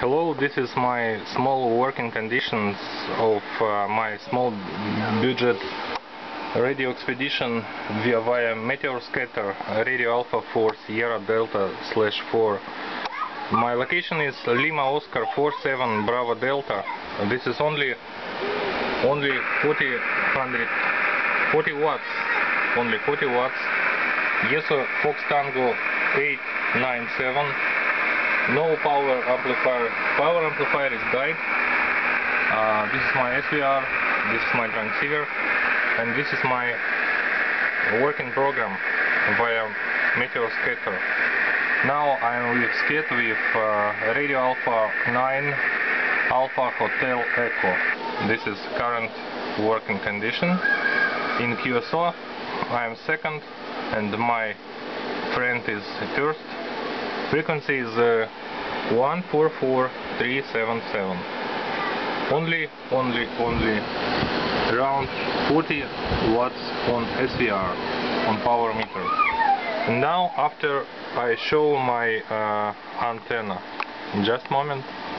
Hello, this is my small working conditions of my small budget radio expedition via Meteor Scatter, Radio Alpha 4 Sierra Delta /4. My location is Lima Oscar 47 Bravo Delta. This is only 40 watts. Yeso Fox Tango 897. No power amplifier. Power amplifier is died. This is my SVR, this is my transceiver, and this is my working program via Meteor Scatter. Now I'm with Scat with Radio Alpha 9 Alpha Hotel Echo. This is current working condition. In QSO I am second and my friend is first. Frequency is 144377. Only around 40 watts on SVR, on power meter. And now after I show my antenna, just a moment.